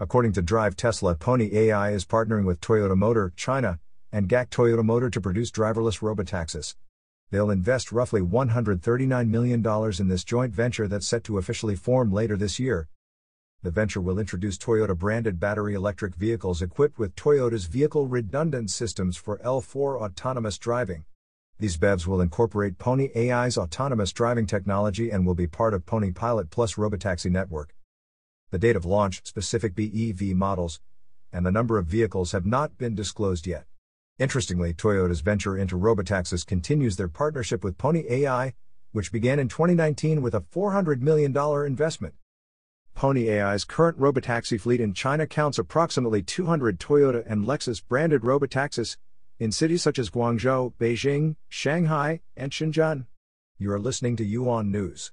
According to Drive Tesla, Pony.ai is partnering with Toyota Motor, China, and GAC Toyota Motor to produce driverless robotaxis. They'll invest roughly $139 million in this joint venture that's set to officially form later this year. The venture will introduce Toyota-branded battery electric vehicles equipped with Toyota's vehicle-redundant systems for L4 autonomous driving. These BEVs will incorporate Pony.ai's autonomous driving technology and will be part of PonyPilot+ robotaxi network. The date of launch, specific BEV models, and the number of vehicles have not been disclosed yet. Interestingly, Toyota's venture into robotaxis continues their partnership with Pony.ai, which began in 2019 with a $400 million investment. Pony.ai's current robotaxi fleet in China counts approximately 200 Toyota and Lexus-branded robotaxis in cities such as Guangzhou, Beijing, Shanghai, and Shenzhen. You are listening to UON News.